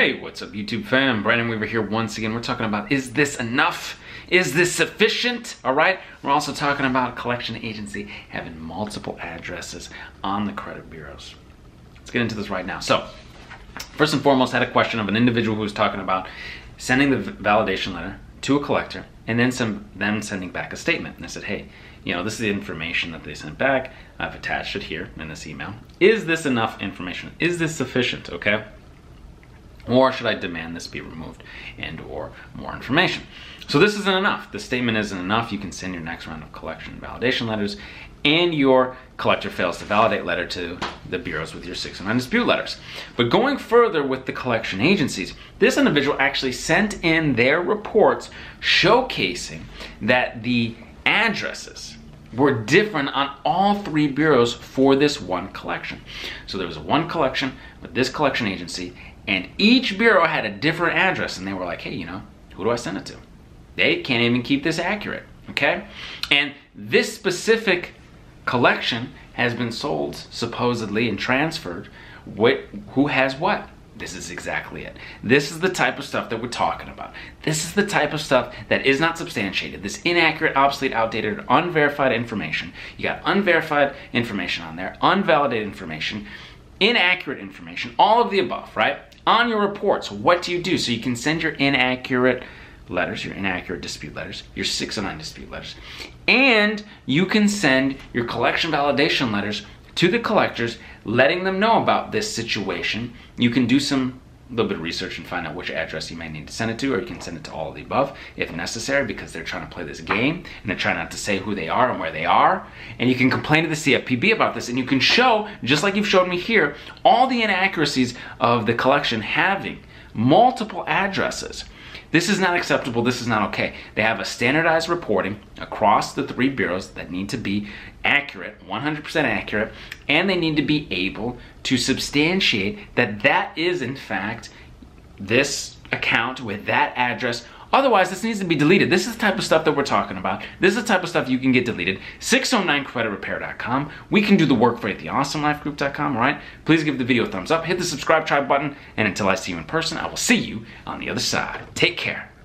Hey, what's up YouTube fam? Brandon Weaver here once again. We're talking about, is this enough? Is this sufficient? All right, we're also talking about a collection agency having multiple addresses on the credit bureaus. Let's get into this right now. So, first and foremost, I had a question of an individual who was talking about sending the validation letter to a collector and then them sending back a statement. And I said, hey, you know, this is the information that they sent back. I've attached it here in this email. Is this enough information? Is this sufficient, okay? Or should I demand this be removed and or more information? So this isn't enough. The statement isn't enough. You can send your next round of collection validation letters and your collector fails to validate letter to the bureaus with your 609 dispute letters. But going further with the collection agencies, this individual actually sent in their reports showcasing that the addresses were different on all three bureaus for this one collection. So there was one collection with this collection agency, and each bureau had a different address, and they were like, hey, you know, who do I send it to? They can't even keep this accurate, okay? And this specific collection has been sold, supposedly, and transferred. Who has what? This is exactly it. This is the type of stuff that we're talking about. This is the type of stuff that is not substantiated. This inaccurate, obsolete, outdated, unverified information. You got unverified information on there, unvalidated information, inaccurate information, all of the above, right? On your reports, what do you do? So you can send your inaccurate letters, your inaccurate dispute letters, your 609 dispute letters, and you can send your collection validation letters to the collectors, letting them know about this situation. You can do some little bit of research and find out which address you may need to send it to, or you can send it to all of the above if necessary, because they're trying to play this game and they're trying not to say who they are and where they are. And you can complain to the CFPB about this, and you can show, just like you've shown me here, all the inaccuracies of the collection having multiple addresses. This is not acceptable. This is not okay. They have a standardized reporting across the three bureaus that need to be accurate, 100% accurate, and they need to be able to substantiate that that is, in fact, this account with that address. Otherwise, this needs to be deleted. This is the type of stuff that we're talking about. This is the type of stuff you can get deleted. 609creditrepair.com. We can do the work for you at theawesomelifegroup.com, all right? Please give the video a thumbs up, hit the subscribe button, and until I see you in person, I will see you on the other side. Take care.